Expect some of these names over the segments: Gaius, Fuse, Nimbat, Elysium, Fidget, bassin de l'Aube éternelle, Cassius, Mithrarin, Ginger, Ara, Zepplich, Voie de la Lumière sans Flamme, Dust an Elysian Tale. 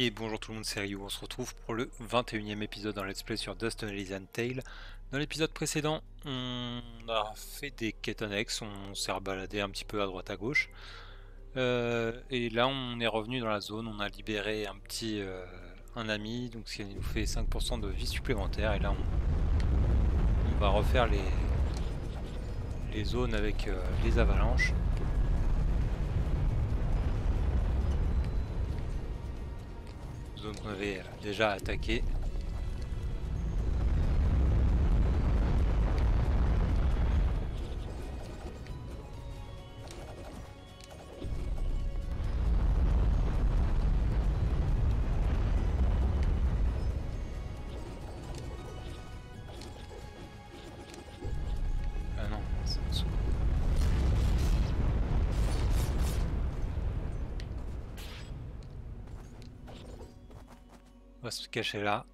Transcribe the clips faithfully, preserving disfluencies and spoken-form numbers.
Et bonjour tout le monde, c'est Ryu. On se retrouve pour le vingt et unième épisode dans Let's Play sur Dust an Elysian Tale. Dans l'épisode précédent, on a fait des quêtes annexes, on s'est rebaladé un petit peu à droite à gauche. Euh, et là on est revenu dans la zone, on a libéré un petit euh, un ami, donc ce qui nous fait cinq pour cent de vie supplémentaire. Et là on, on va refaire les, les zones avec euh, les avalanches. Zone qu'on avait déjà attaquée. On va se cacher là.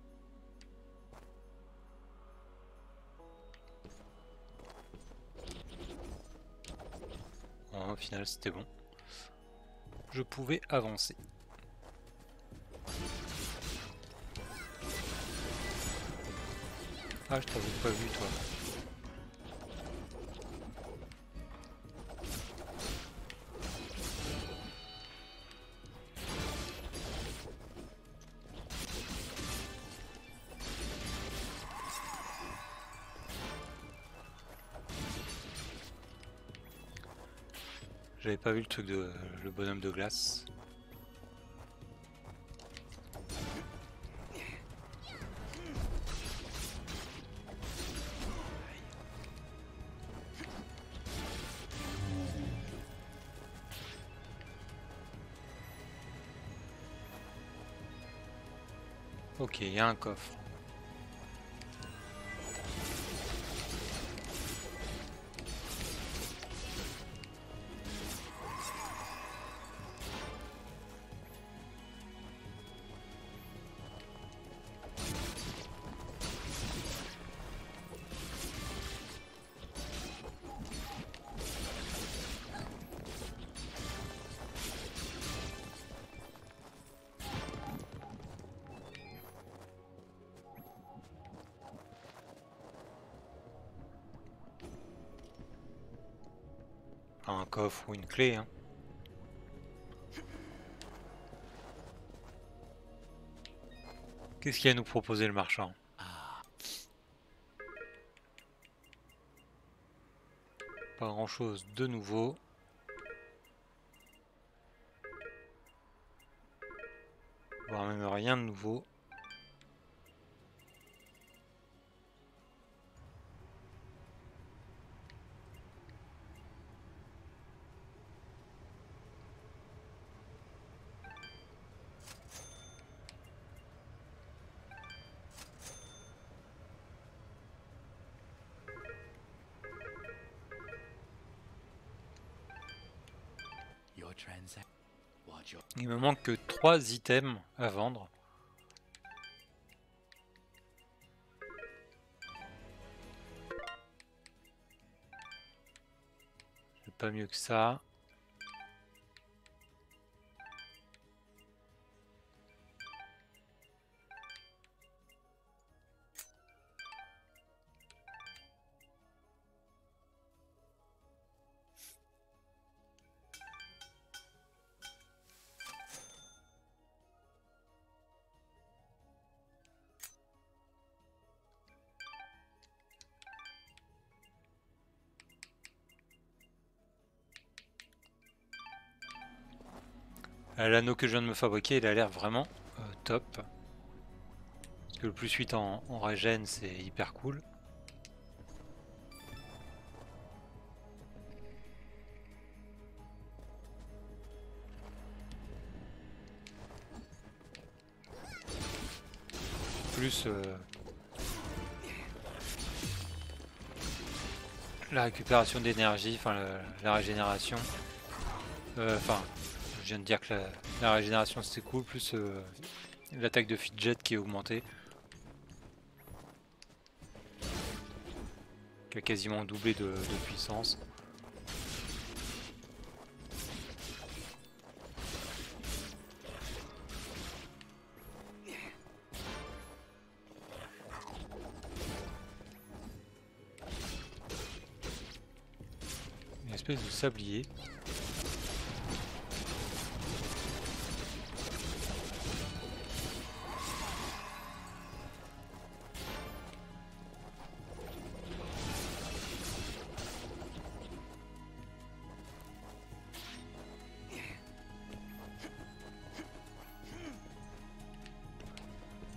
Bon, au final c'était bon. Je pouvais avancer. Ah, je t'avais pas vu toi. J'avais pas vu le truc de le bonhomme de glace. Ok, il y a un coffre. Un coffre ou une clé, hein. Qu'est-ce qu'il y a à nous proposer le marchand? Pas grand-chose de nouveau. Voire même rien de nouveau. Il me manque que trois items à vendre. C'est pas mieux que ça. L'anneau que je viens de me fabriquer, il a l'air vraiment euh, top. Parce que le plus huit en, en régène, c'est hyper cool. Plus euh, la récupération d'énergie, enfin la, la régénération. Enfin. Euh, Je viens de dire que la, la régénération c'était cool, plus euh, l'attaque de Fidget qui est augmentée. Qui a quasiment doublé de, de puissance. espèce de sablier.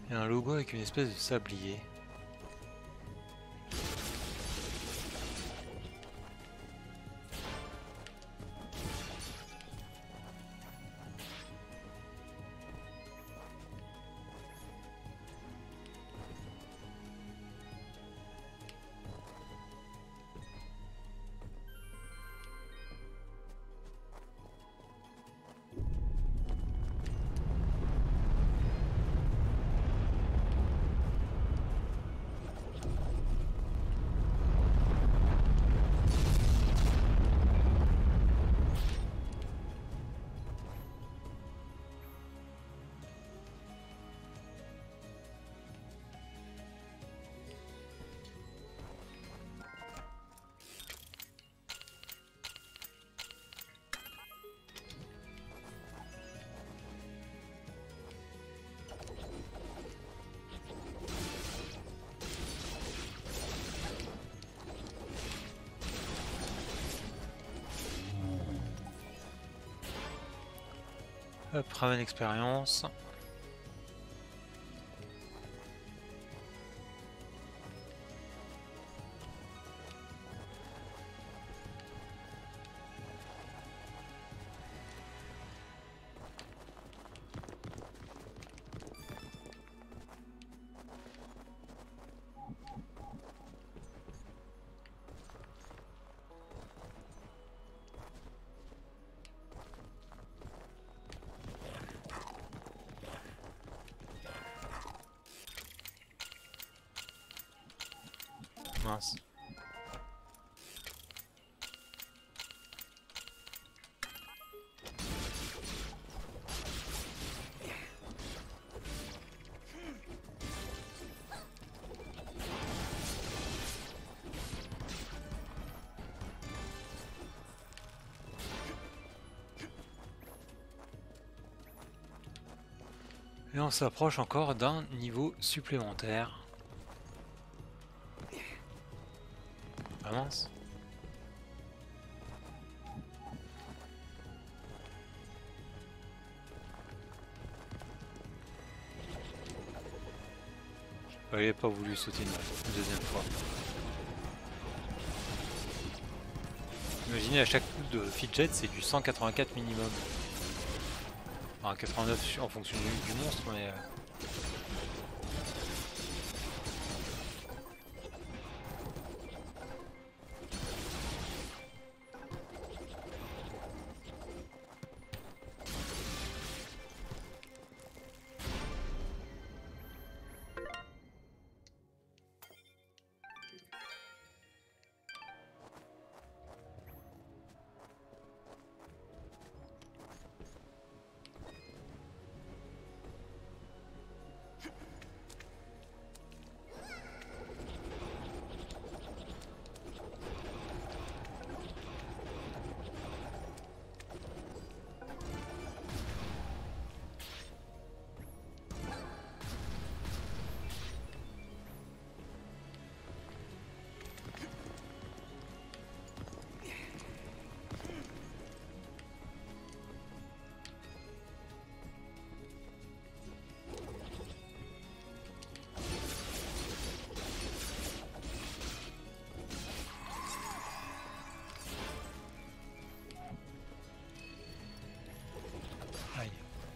Il y a un logo avec une espèce de sablier. Hop, ramène expérience. Et on s'approche encore d'un niveau supplémentaire. Ah mince. Il n'avait pas voulu sauter une deuxième fois. Imaginez à chaque coup de Fidget, c'est du cent quatre-vingt-quatre minimum. Enfin, quatre-vingt-neuf en fonction du, du monstre, mais... Euh...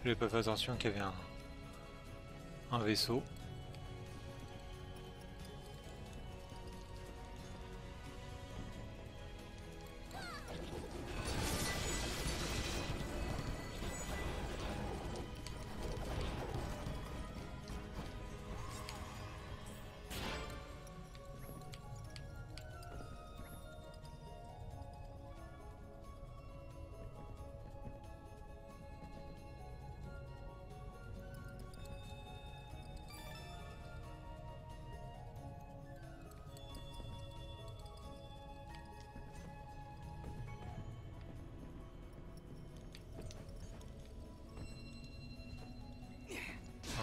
J'ai pas fait attention qu'il y avait un, un vaisseau.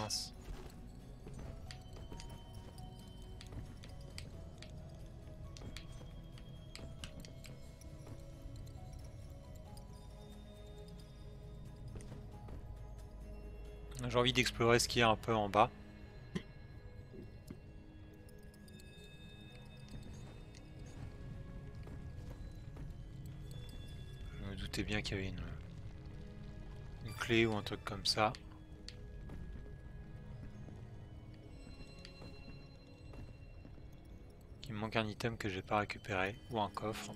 mince. J'ai envie d'explorer ce qu'il y a un peu en bas. Je me doutais bien qu'il y avait une... une clé ou un truc comme ça. Il me manque un item que j'ai pas récupéré ou un coffre.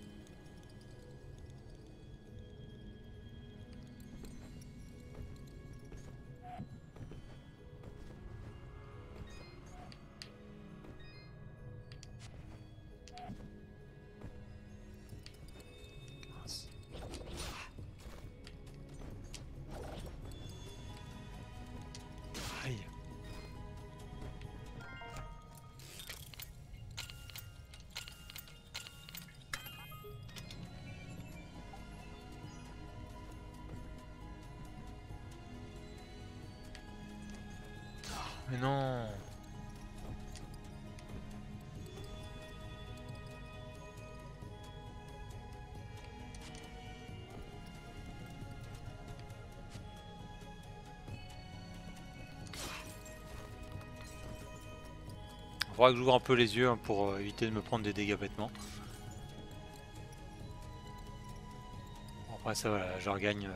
Mais non. Il faudra que j'ouvre un peu les yeux pour éviter de me prendre des dégâts bêtement. Bon, après ça voilà, je regagne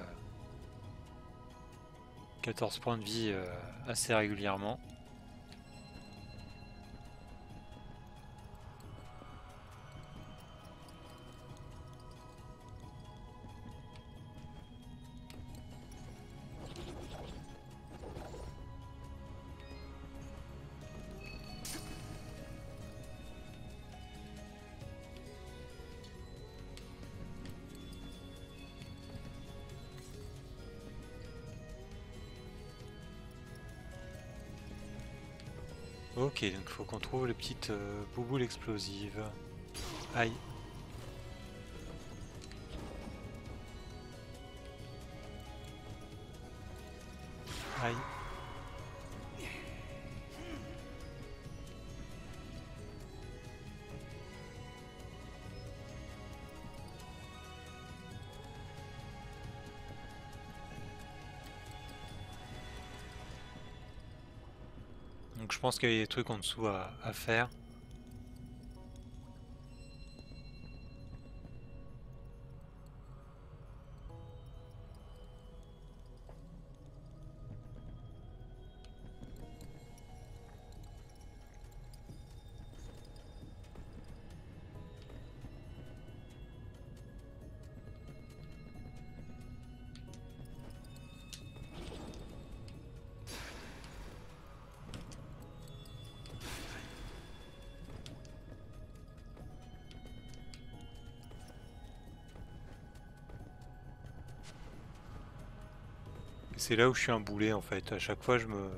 quatorze points de vie assez régulièrement. Ok, donc faut qu'on trouve les petites euh, bouboules explosives. Aïe. Aïe. Donc je pense qu'il y a des trucs en dessous à, à faire. C'est là où je suis un boulet en fait, à chaque fois je me...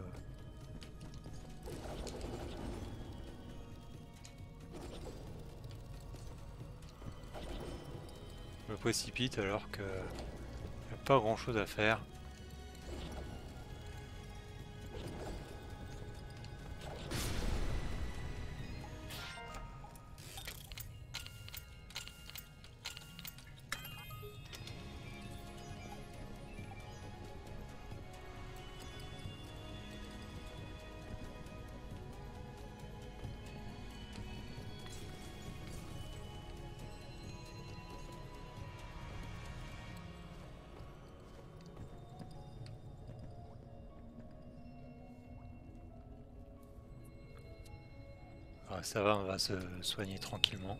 je me précipite alors que y a pas grand chose à faire. Ça va, on va se soigner tranquillement.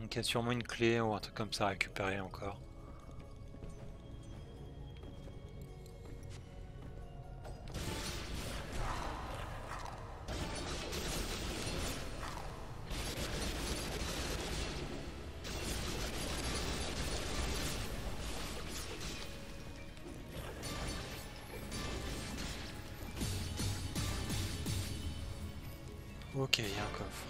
Donc il y a sûrement une clé ou un truc comme ça à récupérer encore. Ok, il y a un coffre.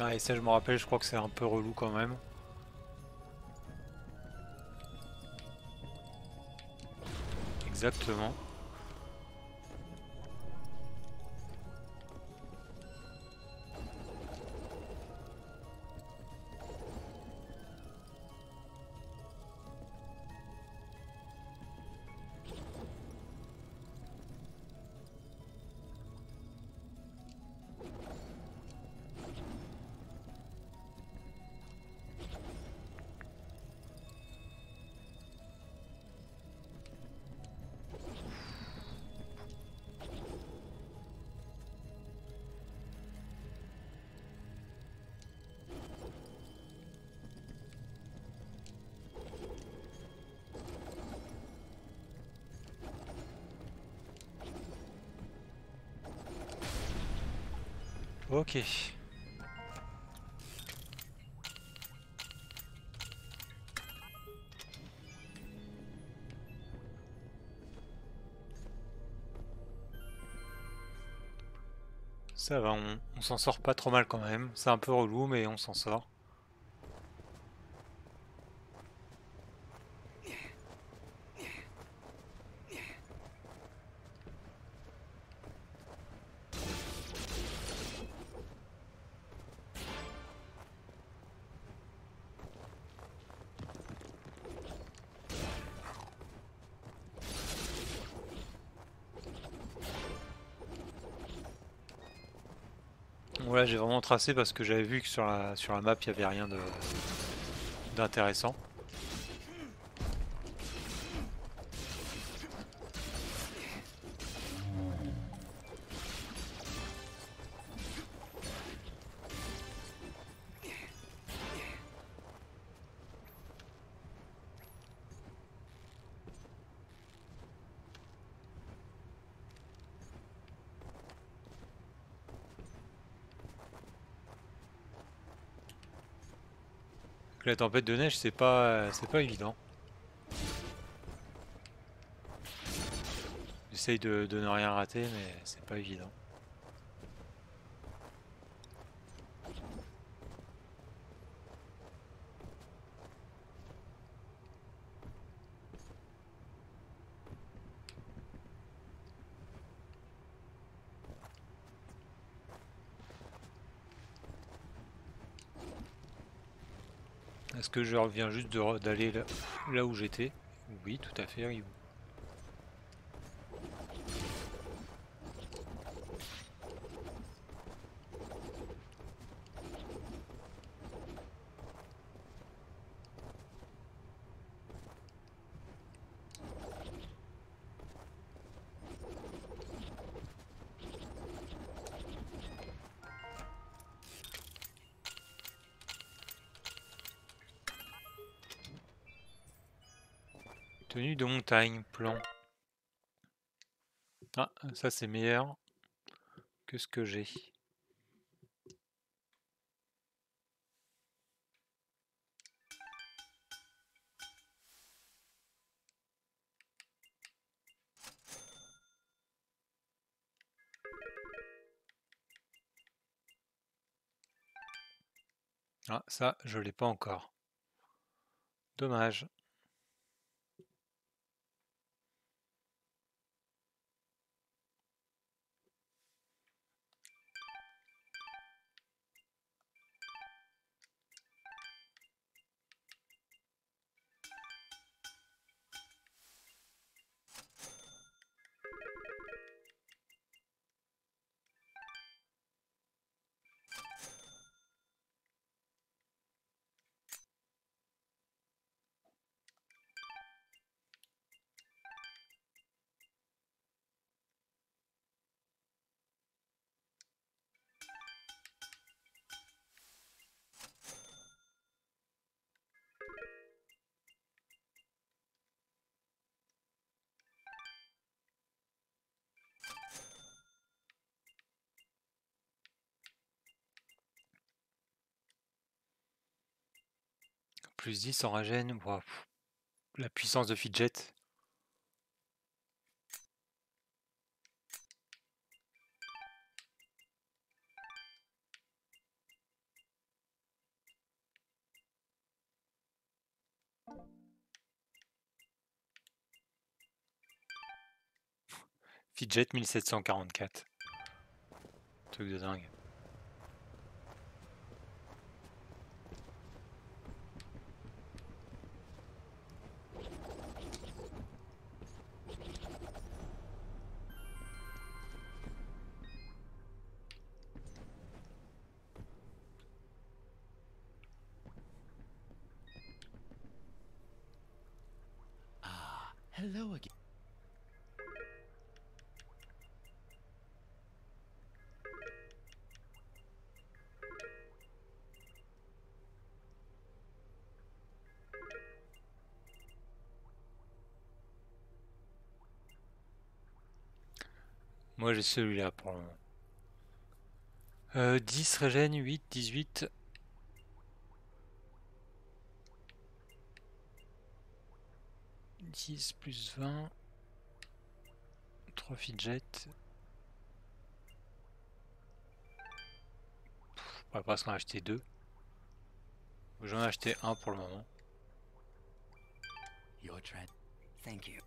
Ah, et ça je me rappelle, je crois que c'est un peu relou quand même. Exactement. Ok. Ça va, on, on s'en sort pas trop mal quand même. C'est un peu relou, mais on s'en sort. Ouais, j'ai vraiment tracé parce que j'avais vu que sur la, sur la map il n'y avait rien d'intéressant. La tempête de neige, c'est pas, c'est pas évident. J'essaye de, de ne rien rater, mais c'est pas évident. Est-ce que je reviens juste d'aller là, là où j'étais? Oui, tout à fait, Ribou. Tenue de montagne, plan. Ah, ça c'est meilleur que ce que j'ai. Ah, ça je l'ai pas encore. Dommage. Plus dix en régène. Wow. La puissance de Fidget. Fidget mille sept cent quarante-quatre. Truc de dingue. Ah, hello again. Moi j'ai celui-là pour le moment. Euh, dix régène, huit, dix-huit. dix plus vingt. trois Fidget. Pff, on va presque en acheter deux. J'en ai acheté un pour le moment. Your trend. Thank you.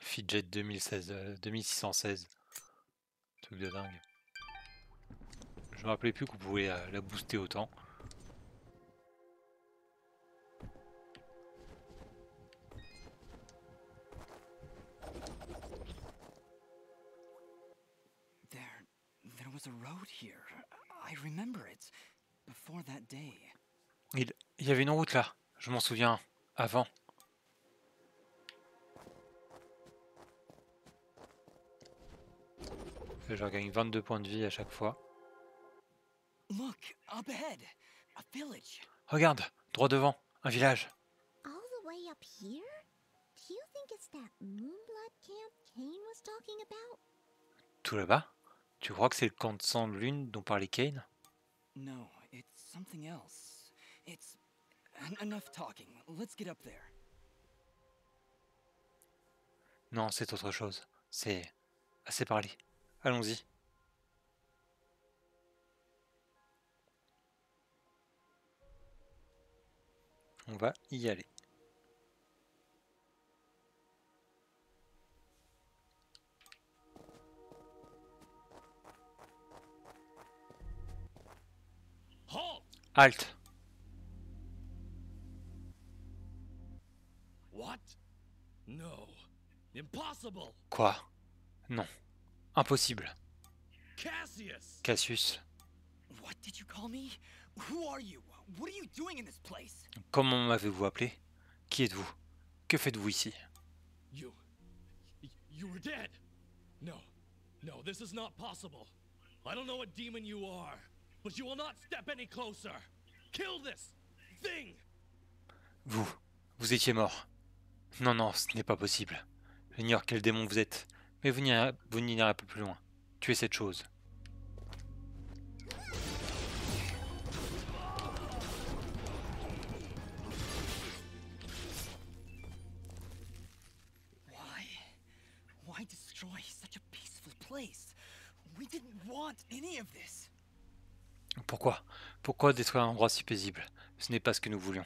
Fidget deux mille seize, deux mille six cent seize. Truc de dingue. Je me rappelais plus qu'on pouvait la, la booster autant. There, there was a road here. I remember it before that day. Il, il y avait une route là. Je m'en souviens avant. Je regagne vingt-deux points de vie à chaque fois. Look, up ahead, a village. Regarde, droit devant, un village. All the way up here? Do you think it's that moonblood camp Kane was talking about? Tout là-bas? Tu crois que c'est le camp de sang de lune dont parlait Kane? No, it's something else. It's enough talking. Let's get up there. Non, c'est autre chose. C'est assez parlé. Allons-y. On va y aller. Halt. What? No. Impossible. Quoi? Non. Impossible. Cassius. Cassius. What did you call me? Who are you? What are you doing in this place? Comment m'avez-vous appelé? Qui êtes-vous? Que faites-vous ici? You You were dead. No. No, this is not possible. I don't know what demon you are, but you will not step any closer. Kill this thing. Vous vous étiez mort. Non non, ce n'est pas possible. J'ignore quel démon vous êtes. Mais vous n'irez pas plus loin. Tuez cette chose. Why? Why destroy such a peaceful place? We didn't want any of this. Pourquoi? Pourquoi détruire un endroit si paisible? Ce n'est pas ce que nous voulions.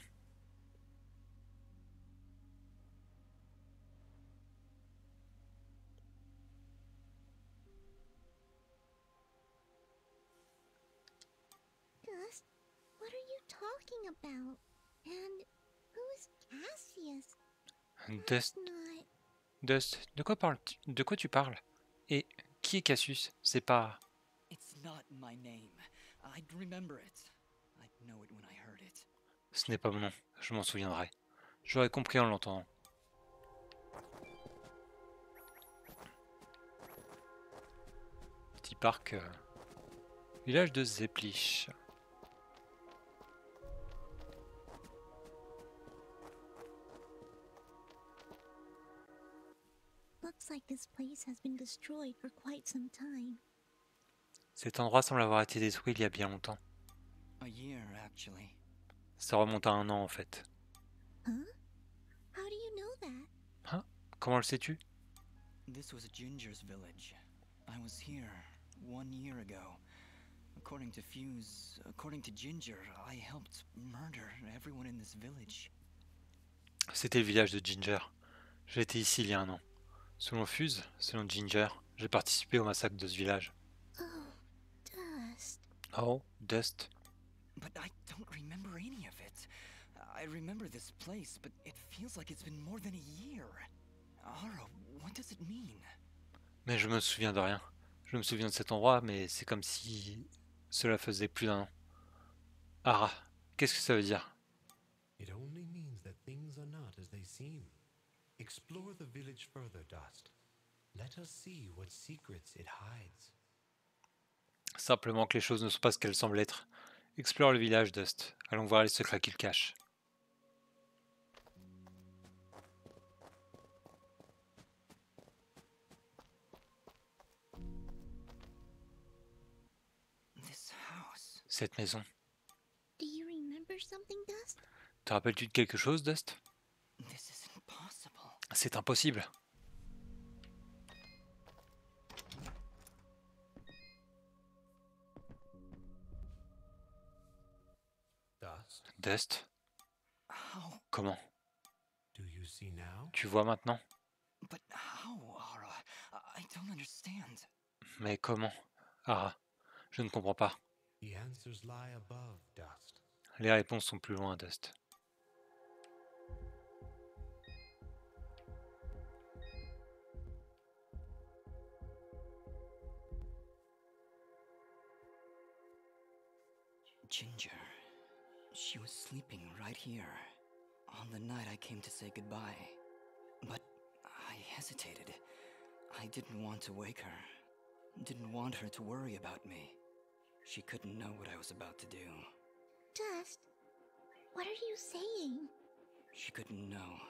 About and who's Cassius? Dust, Dust, de quoi parles-tu? De quoi tu parles? Et qui est Cassius? C'est pas. Ce n'est pas mon nom. Je m'en souviendrai. J'aurais compris en l'entendant. Petit parc, euh... village de Zepplich. looks like this place has been destroyed for quite some time. Cet endroit semble avoir été détruit il y a bien longtemps. A year, actually. Ça remonte à un an en fait. Huh? How do you know that? Hein? Comment le sais-tu? This was Ginger's village. I was here one year ago. According to Fuse, according to Ginger, I helped murder everyone in this village. C'était le village de Ginger. J'étais ici il y a un an. Selon Fuse, selon Ginger, j'ai participé au massacre de ce village. Oh, Dust. Oh, Dust. But I don't remember any of it. I remember this place, but it feels like it's been more than a year. Ara, what does it mean? Mais je me souviens de rien. Je me souviens de cet endroit, mais c'est comme si cela faisait plus d'un an. Ara, qu'est-ce que ça veut dire? It only means that things are not as they seem. Explore the village further, Dust. Let us see what secrets it hides. Simplement que les choses ne sont pas ce qu'elles semblent être. Explore le village, Dust. Allons voir les secrets qu'il cache. Cette maison. Te rappelles-tu de quelque chose, Dust? C'est impossible. Dust. Dust. How? Comment? Do you see now? Tu vois maintenant? But how, Ara? I don't understand. Mais comment, Ara? Je ne comprends pas. The answers lie above, Dust. Les réponses sont plus loin, Dust. Ginger, she was sleeping right here on the night I came to say goodbye. But I hesitated. I didn't want to wake her. Didn't want her to worry about me. She couldn't know what I was about to do. Dust, what are you saying? She couldn't know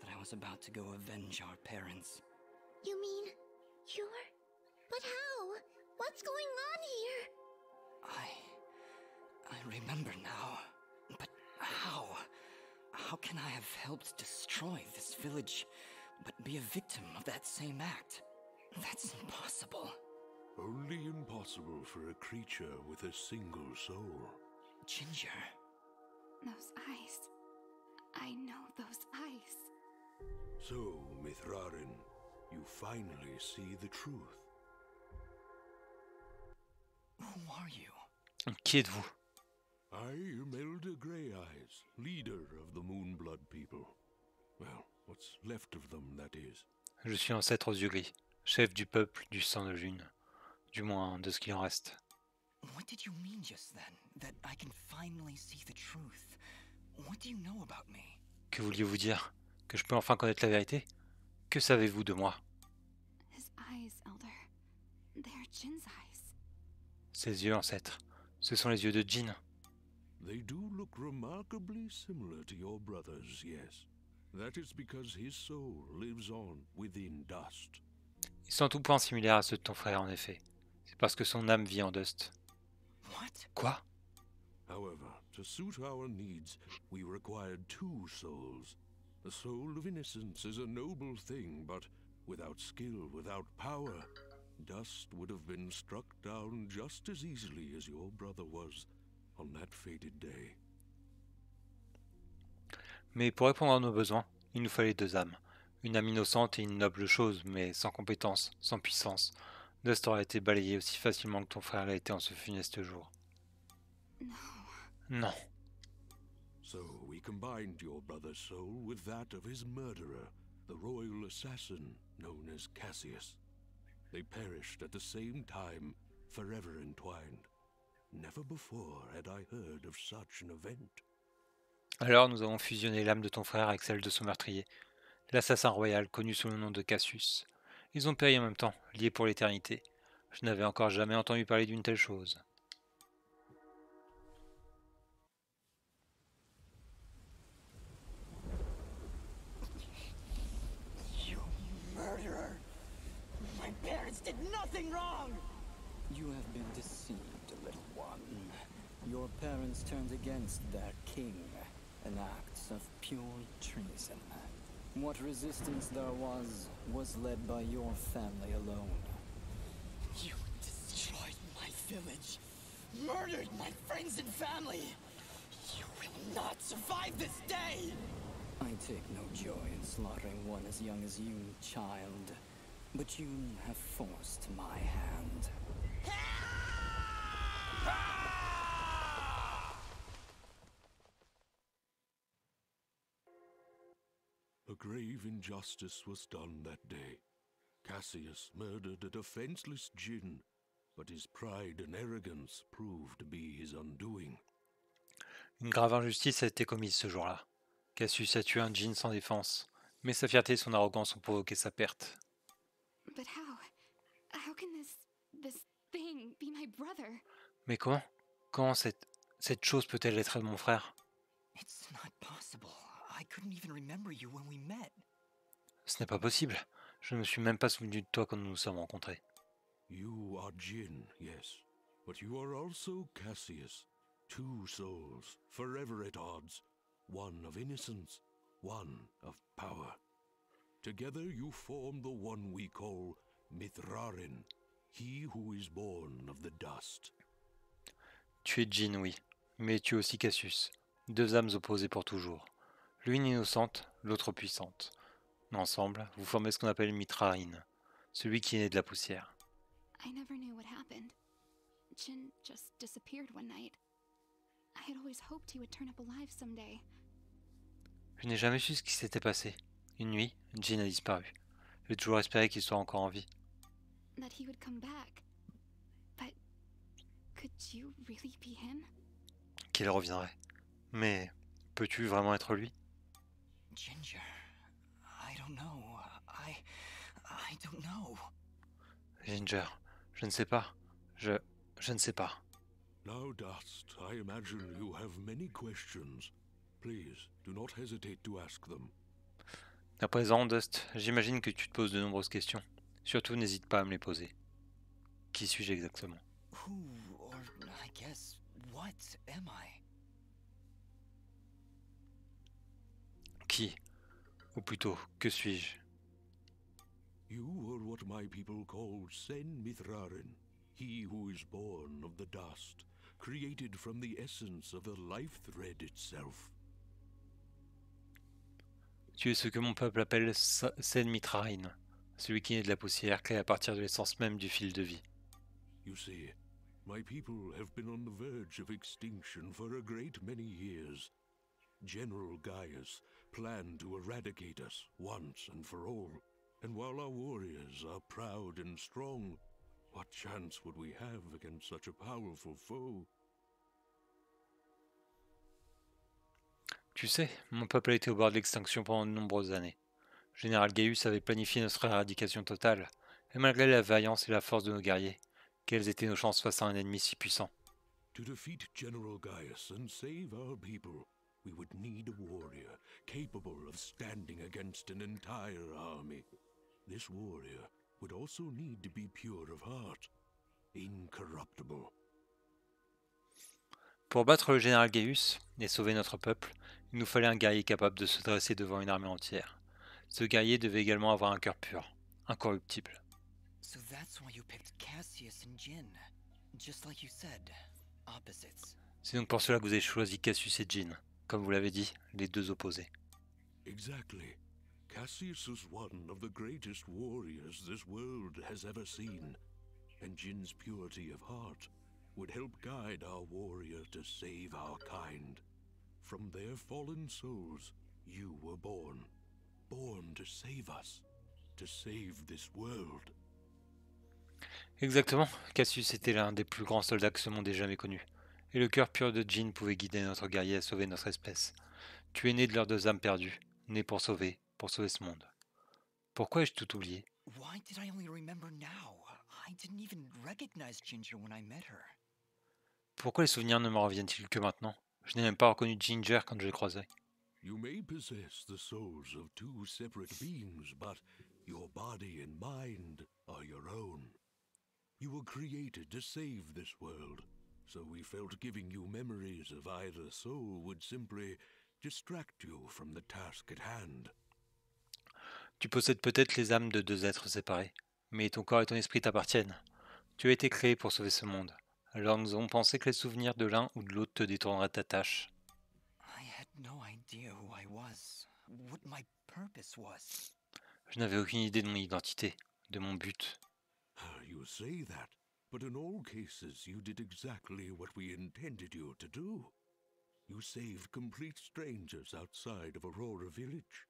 that I was about to go avenge our parents. You mean you're? But how? What's going on here? I... I remember now. But how? How can I have helped destroy this village, but be a victim of that same act? That's impossible. Only impossible for a creature with a single soul. Ginger. Those eyes. I know those eyes. So, Mithrarin, you finally see the truth. Who are you? Qui êtes-vous? I am Elder Grey Eyes, leader of the Moonblood people. Well, what's left of them, that is. Je suis ancêtre aux yeux gris, chef du peuple du sang de lune. Du moins, de ce qu'il en reste. What did you mean just then, that I can finally see the truth? What do you know about me? Que vouliez-vous dire? Que je peux enfin connaître la vérité? Que savez-vous de moi? His eyes, Elder. They're Jin's eyes. Ses yeux, ancêtre. Ce sont les yeux de Jin. They do look remarkably similar to your brother's, yes. That is because his soul lives on within Dust. Ils sont en tout point similaires à ceux de ton frère, en effet. C'est parce que son âme vit en Dust. What? Quoi? However, to suit our needs, we required two souls. The soul of innocence is a noble thing, but without skill, without power, Dust would have been struck down just as easily as your brother was on that fated day. Mais pour répondre à nos besoins, il nous fallait deux âmes. Une âme innocente et une noble chose, mais sans compétence, sans puissance. Dust aurait été balayé aussi facilement que ton frère l'a été en ce funeste jour. Non. So we combined your brother's soul with that of his murderer, the royal assassin known as Cassius. They perished at the same time, forever entwined. Never before had I heard of such an event. Alors nous avons fusionné l'âme de ton frère avec celle de son meurtrier, l'assassin royal connu sous le nom de Cassius. Ils ont péri en même temps, liés pour l'éternité. Je n'avais encore jamais entendu parler d'une telle chose. You murderer. nothing wrong! You have been deceived, little one. Your parents turned against their king, an act of pure treason. What resistance there was, was led by your family alone. You destroyed my village, murdered my friends and family. You will not survive this day! I take no joy in slaughtering one as young as you, child. But you have forced my hand. A grave injustice was done that day. Cassius murdered a defenseless djinn, but his pride and arrogance proved to be his undoing. Une grave injustice a été commise ce jour-là. Cassius a tué un djinn sans défense, mais sa fierté et son arrogance ont provoqué sa perte. But how? How can this, this thing be my brother? Mais comment? Comment cette, cette chose peut-elle être mon frère? It's not possible. I couldn't even remember you when we met. Ce n'est pas possible. Je ne me suis même pas souvenu de toi quand nous nous sommes rencontrés. You are Jin, yes, but you are also Cassius. Two souls, forever at odds. One of innocence, one of power. Together you form the one we call Mithrarin, he who is born of the dust. Tu es Jin, oui, mais tu es aussi Cassius. Deux âmes opposées pour toujours. L'une innocente, l'autre puissante. Ensemble, vous formez ce qu'on appelle Mithrarin, celui qui est né de la poussière. I never knew what happened. Jin just disappeared one night. I had always hoped he would turn up alive someday. Je n'ai jamais su ce qui s'était passé. Une nuit, Jin a disparu. J'ai toujours espéré qu'il soit encore en vie. Qu'il reviendrait. Mais peux-tu vraiment être lui? Ginger, I don't know. I, I don't know. Ginger, je ne sais pas. Je, je ne sais pas. Now, Dust, I imagine you have many questions. Please, do not hesitate to ask them. À présent, Dust, j'imagine que tu te poses de nombreuses questions. Surtout, n'hésite pas à me les poser. Qui suis-je exactement? Who, or I guess, what am I? Qui? Ou plutôt, que suis-je? You are what my people call Sen Mithrarin, he who is born of the dust, created from the essence of the life thread itself. Tu es ce que mon peuple appelle Sen Mithrarin, celui qui naît de la poussière, créé à partir de l'essence même du fil de vie. You see, my people have been on the verge of extinction for a great many years. General Gaius planned to eradicate us once and for all, and while our warriors are proud and strong, what chance would we have against such a powerful foe? Tu sais, mon peuple a été au bord de l'extinction pendant de nombreuses années. Général Gaius avait planifié notre éradication totale, et malgré la vaillance et la force de nos guerriers, quelles étaient nos chances face à un ennemi si puissant? To defeat General Gaius and save our people, we would need a warrior capable of standing against an entire army. This warrior would also need to be pure of heart, incorruptible. Pour battre le général Gaius et sauver notre peuple, il nous fallait un guerrier capable de se dresser devant une armée entière. Ce guerrier devait également avoir un cœur pur, incorruptible. C'est donc pour cela que vous avez choisi Cassius et Jin, comme vous l'avez dit, les deux opposés. Exactly. Cassius is one of the greatest warriors this world has ever seen, and Jin's purity of heart would help guide our warrior to save our kind. From their fallen souls, you were born. Born to save us. To save this world. Exactement. Cassius était l'un des plus grands soldats que ce monde ait jamais connu. Et le cœur pur de Jin pouvait guider notre guerrier à sauver notre espèce. Tu es né de leurs deux âmes perdues. Né pour sauver, pour sauver ce monde. Pourquoi ai-je tout oublié? Why did I only remember now? I didn't even recognize Ginger when I met her. Pourquoi les souvenirs ne me reviennent-ils que maintenant? Je n'ai même pas reconnu Ginger quand je l'ai croisée. You may possess the souls of two separate beings, but your body and mind are your own. You were created to save this world, so we felt giving you memories of either soul would simply distract you from the task at hand. Tu possèdes peut-être les âmes de deux êtres séparés, mais ton corps et ton esprit t'appartiennent. Tu as été créé pour sauver ce monde. Alors nous avons pensé que les souvenirs de l'un ou de l'autre te détourneraient de ta tâche. Je n'avais aucune idée de mon identité, de mon but. You say that, but in all cases you did exactly what we intended you to do. You saved complete strangers outside of Aurora Village.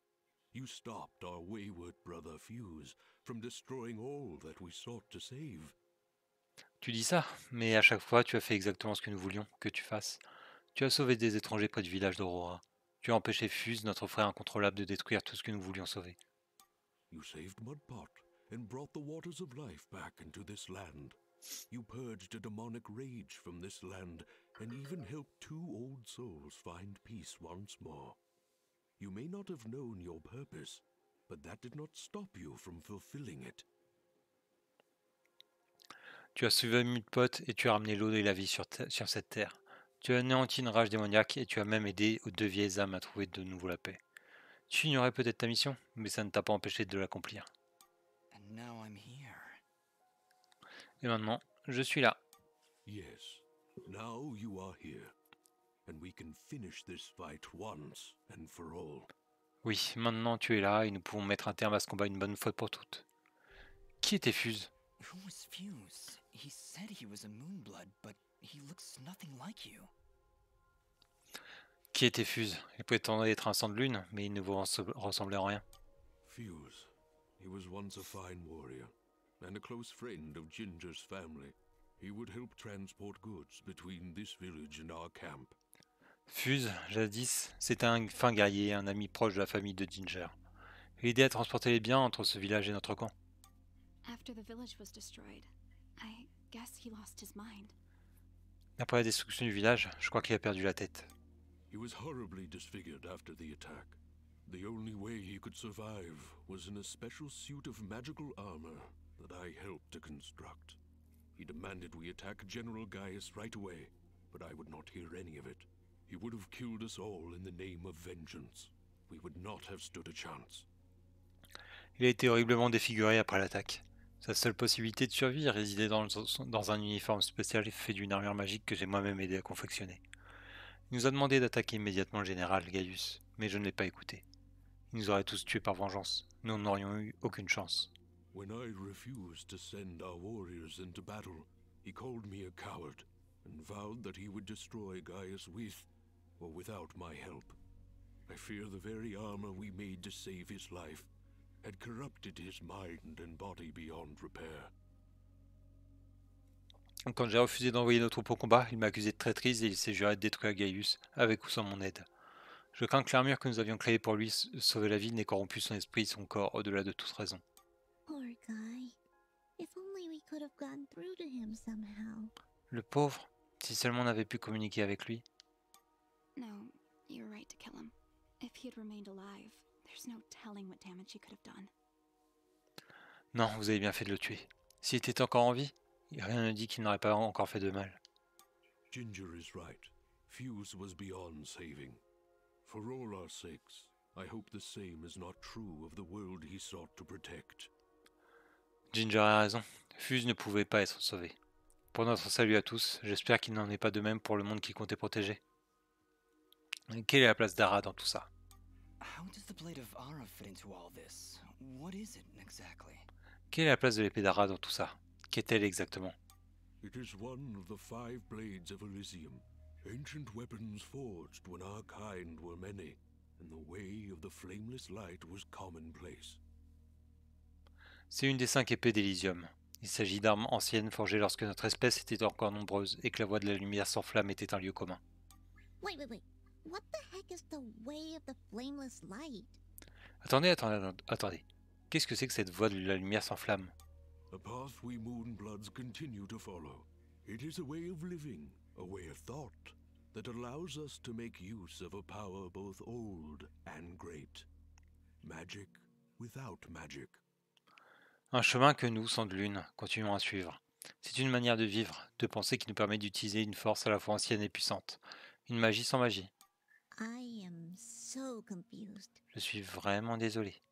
You stopped our wayward brother Fuse from destroying all that we sought to save. Tu dis ça, mais à chaque fois tu as fait exactement ce que nous voulions que tu fasses. Tu as sauvé des étrangers près du village d'Aurora. Tu as empêché Fuse, notre frère incontrôlable, de détruire tout ce que nous voulions sauver. You saved Mudpot and brought the waters of life back into this land. You purged a demonic rage from this land and even helped two old souls find peace once more. You may not have known your purpose, but that did not stop you from fulfilling it. Tu as sauvé Mudpot et tu as ramené l'eau et la vie sur, sur cette terre. Tu as anéanti une rage démoniaque et tu as même aidé aux deux vieilles âmes à trouver de nouveau la paix. Tu ignorais peut-être ta mission, mais ça ne t'a pas empêché de l'accomplir. Et maintenant, je suis là. Yes, now you are here. And we can finish this fight once and for all. Oui, maintenant tu es là et nous pouvons mettre un terme à ce combat une bonne fois pour toutes. Qui était Fuse? Who was Fuse? He said he was a moonblood, but he looks nothing like you. Qui était Fuse? Il prétendait être un sang de lune, mais il ne vous ressemblait en rien. Fuse, he was once a fine warrior and a close friend of Ginger's family. He would help transport goods between this village and our camp. Fuse, jadis, c'était un fin guerrier et un ami proche de la famille de Ginger. Il aidait à transporter les biens entre ce village et notre camp. Après la destruction du village, je crois qu'il a perdu la tête. Il était horriblement défiguré après l'attaque. La seule façon qu'il pouvait survivre était dans un spécial suit de magical armor que j'ai aidé à construire. Il demandait que nous attaquions General Gaius right away, mais je ne n'entendrais rien de ça. He would have killed us all in the name of vengeance. We would not have stood a chance. Il a été horriblement défiguré après l'attaque. Sa seule possibilité de survie résidait dans, le, dans un uniforme spécial fait d'une armure magique que j'ai moi-même aidé à confectionner. Il nous a demandé d'attaquer immédiatement le général Gaius, mais je ne l'ai pas écouté. Il nous aurait tous tués par vengeance. Nous n'aurions eu aucune chance. When I refused to send our warriors into battle, he called me a coward and vowed that he would destroy Gaius with or without my help. I fear the very armor we made to save his life had corrupted his mind and body beyond repair. Quand j'ai refusé d'envoyer nos troupes au combat, il m'a accusé de traîtrise et il s'est juré de détruire Gaius, avec ou sans mon aide. Je crains que l'armure que nous avions créée pour lui sauver la vie n'ait corrompu son esprit et son corps au-delà de toute raison. Le pauvre, si seulement on avait pu communiquer avec lui. No, you're right to kill him. If he had remained alive, there's no telling what damage he could have done. Non, vous avez bien fait de le tuer. S'il était encore en vie, rien ne dit qu'il n'aurait pas encore fait de mal. Ginger is right. Fuse was beyond saving. For all our sakes, I hope the same is not true of the world he sought to protect. Ginger a raison. Fuse ne pouvait pas être sauvé. Pour notre salut à tous, j'espère qu'il n'en est pas de même pour le monde qui comptait protéger. Quelle est la place d'Ara dans tout ça? Quelle est la place de l'épée d'Ara dans tout ça? Qu'est-elle exactement? C'est une des cinq épées d'Elysium. Il s'agit d'armes anciennes forgées lorsque notre espèce était encore nombreuse et que la Voie de la Lumière sans Flamme était un lieu commun. Wait, wait, wait. What the heck is the way of the flameless light? Attendez, attendez, attendez. Qu'est-ce que c'est que cette voie de la lumière sans flamme? A path we moonbloods continue to follow. It is a way of living, a way of thought that allows us to make use of a power both old and great. Magic without magic. Un chemin que nous, sans de lune, continuons à suivre. C'est une manière de vivre, de penser qui nous permet d'utiliser une force à la fois ancienne et puissante. Une magie sans magie. I am so confused. Je suis vraiment désolé.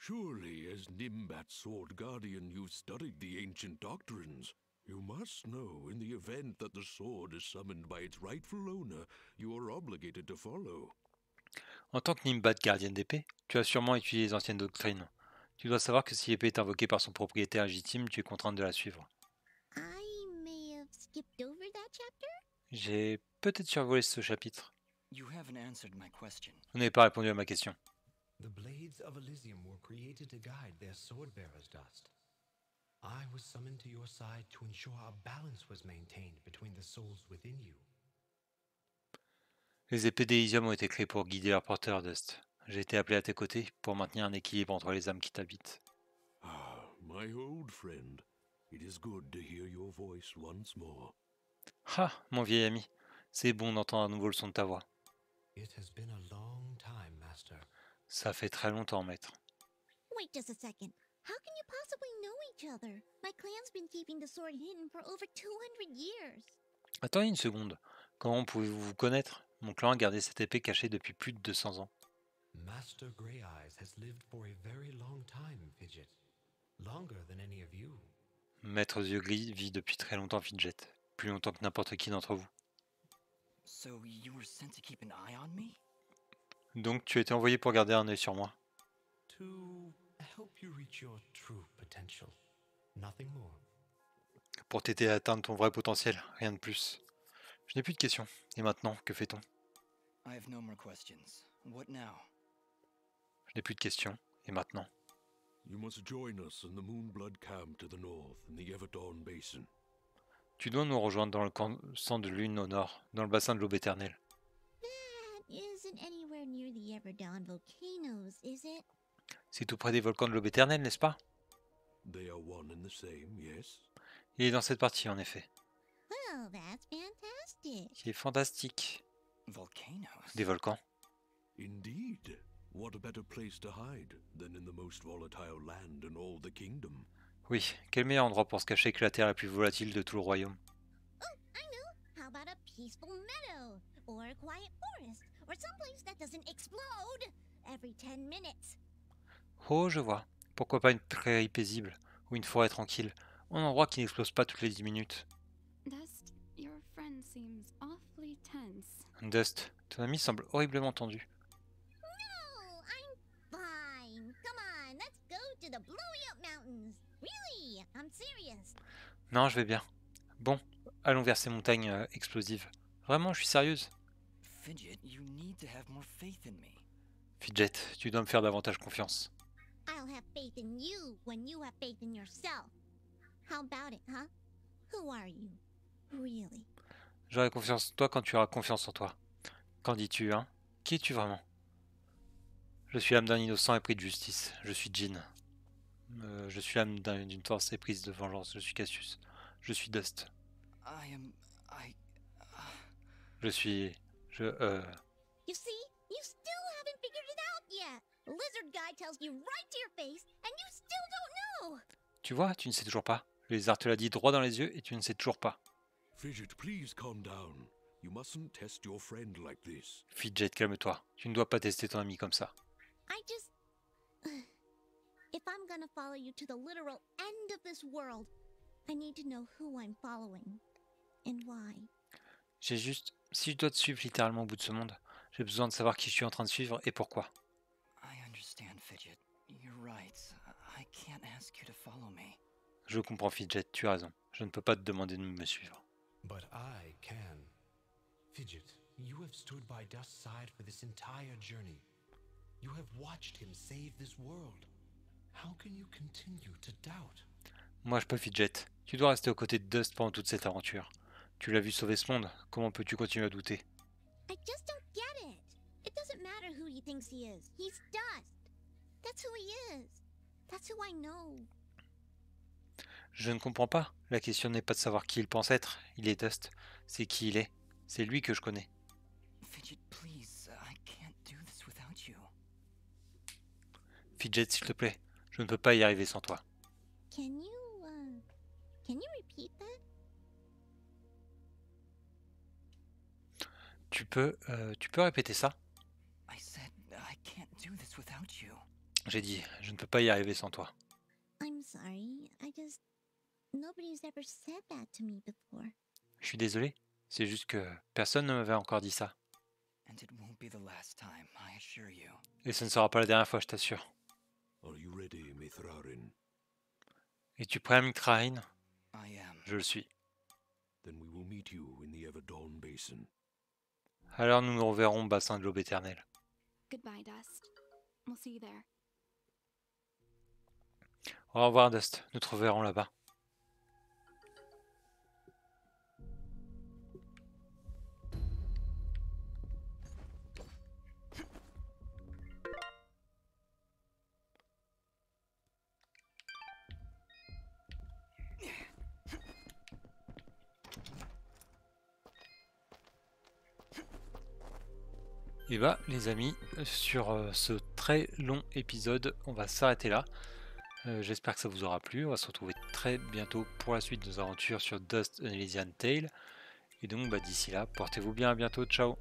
Surely, as Nimbat's sword guardian, you've studied the ancient doctrines. You must know, in the event that the sword is summoned by its rightful owner, you are obligated to follow. En tant que Nimbat gardienne d'épée, tu as sûrement étudié les anciennes doctrines. Tu dois savoir que si l'épée est invoquée par son propriétaire légitime, tu es contrainte de la suivre. J'ai peut-être survolé ce chapitre. Vous n'avez pas répondu à ma question. The blades of Elysium were created to guide their sword bearers' dust. I was summoned to your side to ensure a balance was maintained between the souls within you. Les épées d'Elysium ont été créées pour guider leurs porteurs dust. J'ai été appelé à tes côtés pour maintenir un équilibre entre les âmes qui t'habitent. Ah, my old friend, it is good to hear your voice once more. Ah, mon vieil ami, c'est bon d'entendre à nouveau le son de ta voix. It has been a long time, master. Ça fait très longtemps, maître. Wait just a second. How can you possibly know each other? My clan's been keeping the sword hidden for over two hundred years. Attendez une seconde. Comment pouvez-vous vous connaître? Mon clan a gardé cette épée cachée depuis plus de deux cents ans. Master Grey Eyes has lived for a very long time, Fidget. Longer than any of you. Maître aux yeux gris vit depuis très longtemps, Fidget. Plus longtemps que n'importe qui d'entre vous. So you were sent to keep an eye on me? Donc tu étais envoyé pour garder un œil sur moi. Pour t'aider à atteindre ton vrai potentiel, rien de plus. Je n'ai plus de questions. Et maintenant, que fait-on? Je n'ai plus de questions. Et maintenant? Tu dois nous rejoindre dans le camp de lune au nord, dans le bassin de l'Aube éternelle. C'est tout près des volcans de l'Aube éternelle, n'est-ce pas? Il est dans cette partie, en effet. C'est fantastique. Des volcans. Oui, quel meilleur endroit pour se cacher que la terre la plus volatile de tout le royaume. Oh, je vois. Pourquoi pas une prairie paisible ou une forêt tranquille, un endroit qui n'explose pas toutes les dix minutes. Dust, your friend seems awfully tense. Dust, ton ami semble horriblement tendu. No, I'm fine. Come on, let's go to the blowy up mountains. Really, I'm serious. Non, je vais bien. Bon, allons vers ces montagnes euh, explosives. Vraiment, je suis sérieuse. Fidget, you need to have more faith in me. Fidget, tu dois me faire davantage confiance. J'aurai confiance en toi quand tu auras confiance en toi. Qu'en dis-tu, hein? Qui es-tu vraiment? Je suis l'âme d'un innocent épris de justice. Je suis Jean. Euh, je suis l'âme d'une torse éprise de vengeance. Je suis Cassius. Je suis Dust. I am... I... Je suis... Je... Euh... You see? You still haven't figured it out yet. Lizard guy tells you right to your face, and you still don't know. Tu vois, tu ne sais toujours pas. Le lézard te l'a dit droit dans les yeux et tu ne sais toujours pas. Fidget, please calm down. You mustn't test your friend like this. Fidget, calme-toi. Tu ne dois pas tester ton ami comme ça. I just... If I'm gonna follow you to the literal end of this world, I need to know who I'm following and why. J'ai juste... Si je dois te suivre littéralement au bout de ce monde, j'ai besoin de savoir qui je suis en train de suivre et pourquoi. Je comprends, Fidget, tu as raison. Je ne peux pas te demander de me suivre. Moi, je peux, Fidget. Tu dois rester aux côtés de Dust pendant toute cette aventure. Tu l'as vu sauver ce monde. Comment peux-tu continuer à douter? Je ne comprends pas. La question n'est pas de savoir qui il pense être. Il est Dust. C'est qui il est. C'est lui que je connais. Fidget, s'il te plaît. Je ne peux pas y arriver sans toi. Can you, uh, can you tu peux, euh, tu peux répéter ça? J'ai dit, je ne peux pas y arriver sans toi. Je suis désolé, c'est juste que personne ne m'avait encore dit ça. Et ce ne sera pas la dernière fois, je t'assure. Es-tu prêt, Mithrarin? Je le suis. Alors nous nous reverrons au bassin de l'Aube éternelle. Au revoir, Dust. Nous te reverrons là-bas. Et bah les amis, sur euh, ce très long épisode, on va s'arrêter là. Euh, J'espère que ça vous aura plu. On va se retrouver très bientôt pour la suite de nos aventures sur Dust an Elysian Tale. Et donc bah, d'ici là, portez-vous bien, à bientôt, ciao.